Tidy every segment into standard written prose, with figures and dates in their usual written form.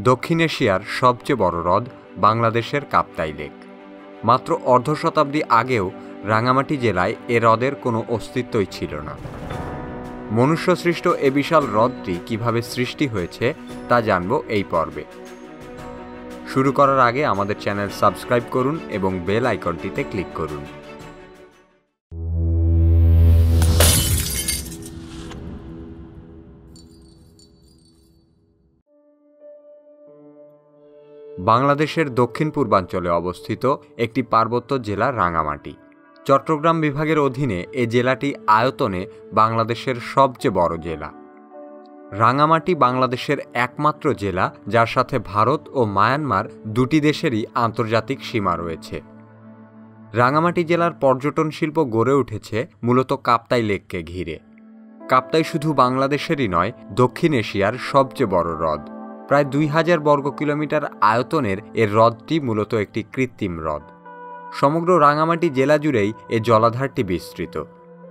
दक्षिण एशियार सबचेये बड़ ह्रद बांग्लादेशेर काप्ताई लेक। मात्र अर्ध शताब्दी आगेओ रांगामाटी जेलाय ए ह्रदेर कोनो अस्तित्वई छिलो ना। मनुष्य सृष्ट ए विशाल ह्रदटी किभाबे सृष्टि हयेछे ता जानबो एई पर्वे। शुरू करार आगे आमादेर चैनल सबस्क्राइब करुन एबं बेल आइकनटीते क्लिक करुन। बांग्लादेशेर दक्षिण पूर्वांचले अवस्थित एकटी पार्वत्य जेला रांगामाटी। चट्टग्राम विभागेर अधीने ए जेलाटी आयतने बांग्लादेशेर सबचेये बड़ जेला। रांगामाटी बांग्लादेशेर एकमात्र जेला जार साथे भारत और मायानमार दुटी देशेरई आंतर्जातिक सीमा रयेछे। रांगामाटी जेलार पर्यटन शिल्प गड़े उठेछे मूलत काप्ताई लेकके घिरे। काप्ताई शुधु बांग्लादेशेरई नय, दक्षिण एशियार सबचेये बड़ ह्रद। प्राय 2000 वर्ग किलोमीटर आयतनेर ए ह्रदटी मूलत एकटी कृत्रिम ह्रद। समग्र रांगामाटी जेला जुड़ेई ए जलाधारटी विस्तृत,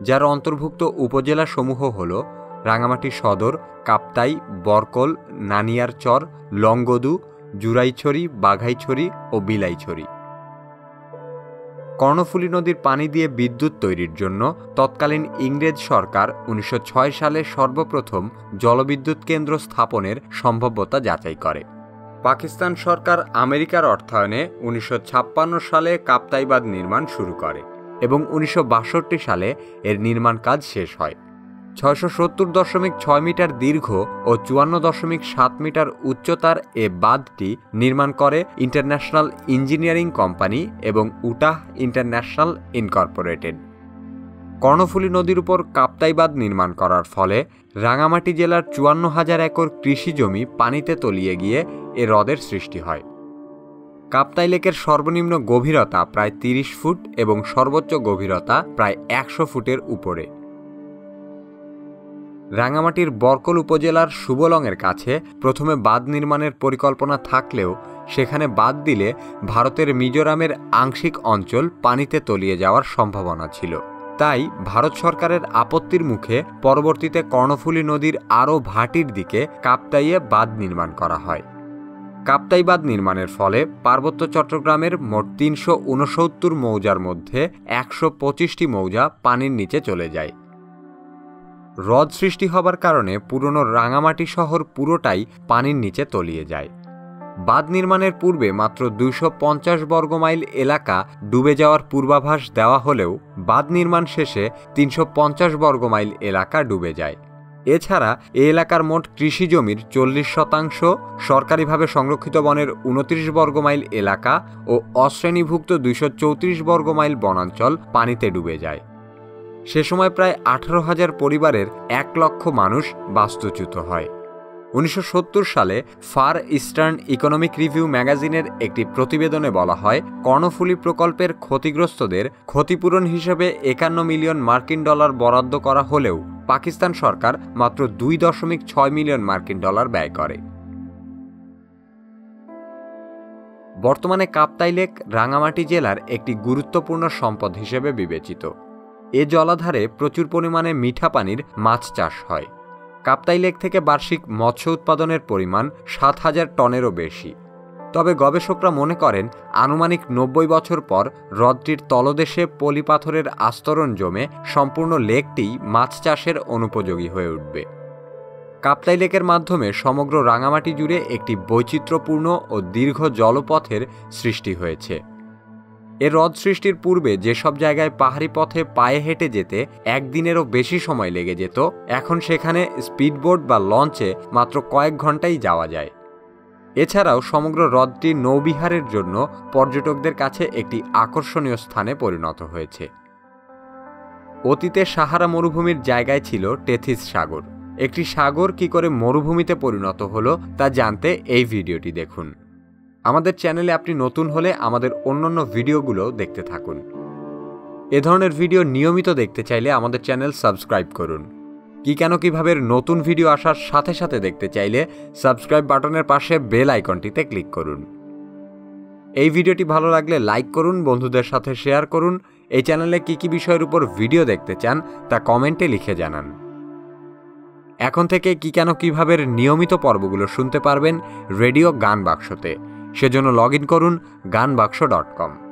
जार अंतर्भुक्त उपजेला समूह हलो रांगामाटी सदर, काप्ताई, बरकल, नानियारचर, लंगदू, जुराईछड़ी, बाघाईछड़ी और बिलाईछड़ी। कर्णफुली नदीर पानी दिए विद्युत तैरिर जोन्नो तत्कालीन इंगरेज सरकार 1906 साले सर्वप्रथम जलविद्युत केंद्र स्थापनेर सम्भाव्यता जाचाई करे। पाकिस्तान सरकार आमेरिकार अर्थायने 1956 साले काप्ताई बाँध निर्माण शुरू करे एबं 1962 साले एर निर्माण काज शेष हय। 670.6 मीटार दीर्घ और 54.7 मीटार उच्चतार ए बाँधटी निर्माण करे इंटरनैशनल इंजिनियरिंग कम्पानी एवं उटाह इंटरनैशनल इनकर्पोरेटेड। कर्णफुली नदीर ऊपर काप्ताई बाँध निर्माण करार फले रांगामाटी जेलार 54,000 एकड़ कृषि जमी पानीते तलिए गिये ए ह्रदेर सृष्टि हय। काप्ताई लेकेर सर्वनिम्न गभीरता प्राय 30 फुट एवं सर्वोच्च गभीरता प्राय 100 फुटेर ऊपरे। रांगामाटीर बरकल उपजेलार शुभलंगेर काछे प्रथमे बाँध निर्माणेर परिकल्पना थाकलेও সেখানে বাঁধ দিলে ভারতের মিজোরামের আংশিক অঞ্চল পানিতে তলিয়ে যাওয়ার সম্ভাবনা ছিল। তাই ভারত সরকারের আপত্তির মুখে পরবর্তীতে কর্ণফুলী নদীর আরও ভাটির দিকে কাপ্তাইয়ে বাঁধ নির্মাণ করা হয়। কাপ্তাই বাঁধ নির্মাণের ফলে পার্বত্য চট্টগ্রামের মোট 369 মৌজার মধ্যে 125টি মৌজা পানির নিচে চলে যায়। ह्रद सृष्टि हबार कारणे पुरानो रांगामाटी शहर पुरोटाई पानीर नीचे तलिए जाए। बाँध निर्माणेर पूर्वे मात्र 250 वर्ग माइल एलाका डुबे जावार पूर्वाभास देवा हलेও बाँध निर्माण शेषे 350 वर्ग माइल एलाका डुबे जाए। एछाड़ा ए एलाकार मोट कृषि जमिर 40% सरकारीभावे संरक्षित वनेर 29 वर्ग माइल एलाका और अश्रेणीभुक्त 234 वर्ग माइल वनांचल पानीते डुबे जाए। से समय प्राय 18,000 परिवारेर 1 लाख मानुष बास्तुच्युत हय। 1970 साले फार इस्टार्न इकोनमिक रिव्यू मैगजिनेर एकटी प्रतिबेदने बला हय कर्णफुली प्रकल्पेर क्षतिग्रस्तदेर क्षतिपूरण हिसेबे 51 मिलियन मार्किन डॉलर बराद्द करा हलेও पाकिस्तान सरकार मात्र 2.6 मिलियन मार्किन डॉलर व्यय करे। बर्तमाने काप्ताई लेक रांगामाटी जेलार एकटी गुरुत्वपूर्ण सम्पद हिसेबे विवेचित। ए जलाधारे प्रचुर परिमाणे मीठा पानीर माछ चाष हय। काप्ताई लेक थेके बार्षिक मत्स्य उत्पादनेर परिमाण 7,000 टनेरो बेशी। तबे गवेषकरा मने करें आनुमानिक 90 बछर पर ह्रदटिर तलदेशे पलिपाथरेर आस्तरण जमे सम्पूर्ण लेकटी माछ चाषेर अनुपयोगी हये उठबे। काप्ताई लेकेर माध्यमे समग्र रांगामाटी जुड़े एकटी वैचित्र्यपूर्ण और दीर्घ जलपथेर सृष्टि हयेछे। ए ह्रद सृष्टिर पूर्वे जेसब जायगाय पहाड़ी पथे पाये हेटे जेते एकदिनेरो बेशी समय लेगे जेत, एखन सेखाने स्पीडबोट बा लंचे मात्र कयेक घंटाई जावा जाय। एछाड़ाओ समग्र ह्रदटी नौबिहारेर जोन्नो पर्यटकदेर काछे एकटी आकर्षणीय स्थाने परिणत हयेछे। अतीते साहारा मरुभूमिर जायगाय छिलो टेथिस सागर। एकटी सागर कि करे मरुभूमिते परिणत हलो ता जानते एई भिडियोटी देखुन। आमादेर चैनेले आपनी नतून होले आमादेर अन्यान्य भिडियोगुलो देखते थाकुन। ए धरनेर भिडियो नियमित देखते चाइले आमादेर चैनल सबस्क्राइब करुन। कि केन किभाबे नतून भिडियो आसार साथे साथे देखते चाइले सबस्क्राइब बाटनेर पाशे बेल आइकनटीते क्लिक करुन। एई भिडियोटी भालो लागले लाइक करुन, बंधुदेर साथे शेयर करुन। एई चैनेले कि कि विषयेर उपर भिडियो देखते चान ता कमेंटे लिखे जानान। এখন থেকে কি কেন কিভাবে নিয়মিত পর্বগুলো শুনতে পারবেন রেডিও গান বাক্সতে। সেজন্য লগইন করুন gaanbaksho.com।